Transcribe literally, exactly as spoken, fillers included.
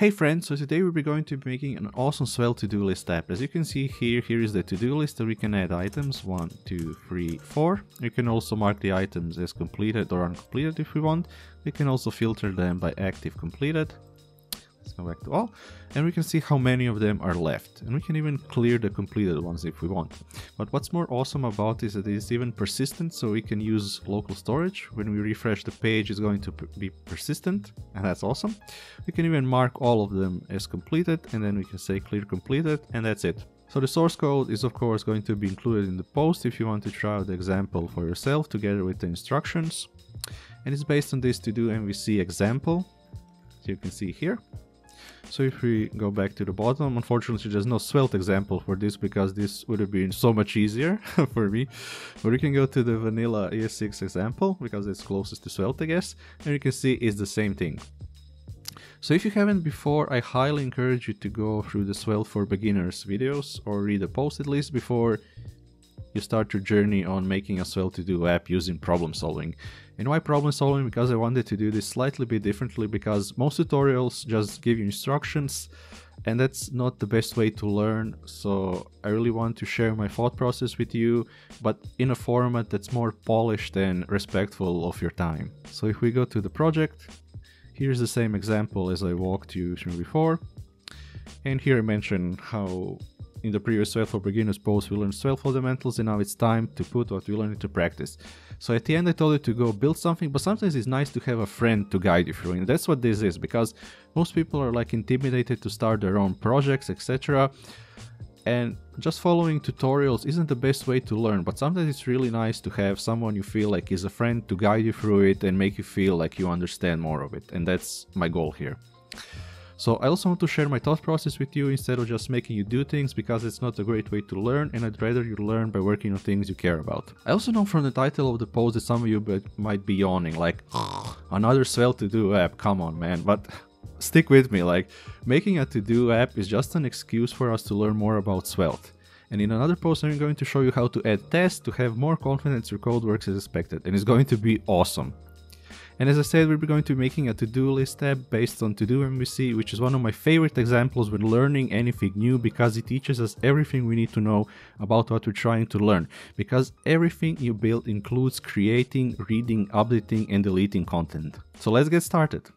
Hey friends, so today we'll be going to be making an awesome Svelte to-do list app. As you can see here, here is the to-do list that we can add items, one, two, three, four. You can also mark the items as completed or uncompleted if we want. We can also filter them by active completed. Let's go back to all. And we can see how many of them are left. And we can even clear the completed ones if we want. But what's more awesome about this is that it's even persistent, so we can use local storage. When we refresh the page, it's going to be persistent, and that's awesome. We can even mark all of them as completed, and then we can say clear completed, and that's it. So the source code is of course going to be included in the post if you want to try out the example for yourself together with the instructions. And it's based on this TodoMVC example, as you can see here. So if we go back to the bottom, unfortunately there's no Svelte example for this because this would have been so much easier for me. But we can go to the vanilla E S six example because it's closest to Svelte, I guess. And you can see it's the same thing. So if you haven't before, I highly encourage you to go through the Svelte for Beginners videos or read the post at least before you start your journey on making a Svelte to-do app using problem solving. And why problem solving? Because I wanted to do this slightly bit differently, because most tutorials just give you instructions and that's not the best way to learn. So I really want to share my thought process with you, but in a format that's more polished and respectful of your time. So if we go to the project, here's the same example as I walked you through before. And here I mentioned how in the previous Svelte for Beginners post we learned Svelte fundamentals, and now it's time to put what we learned into practice. So at the end I told you to go build something, but sometimes it's nice to have a friend to guide you through, and that's what this is, because most people are like intimidated to start their own projects, et cetera. And just following tutorials isn't the best way to learn, but sometimes it's really nice to have someone you feel like is a friend to guide you through it and make you feel like you understand more of it, and that's my goal here. So I also want to share my thought process with you instead of just making you do things, because it's not a great way to learn, and I'd rather you learn by working on things you care about. I also know from the title of the post that some of you might be yawning like, another Svelte to-do app, come on man, but stick with me, like making a to-do app is just an excuse for us to learn more about Svelte. And in another post I'm going to show you how to add tests to have more confidence your code works as expected, and it's going to be awesome. And as I said, we're going to be making a to-do list app based on TodoMVC, which is one of my favorite examples when learning anything new, because it teaches us everything we need to know about what we're trying to learn. Because everything you build includes creating, reading, updating, and deleting content. So let's get started.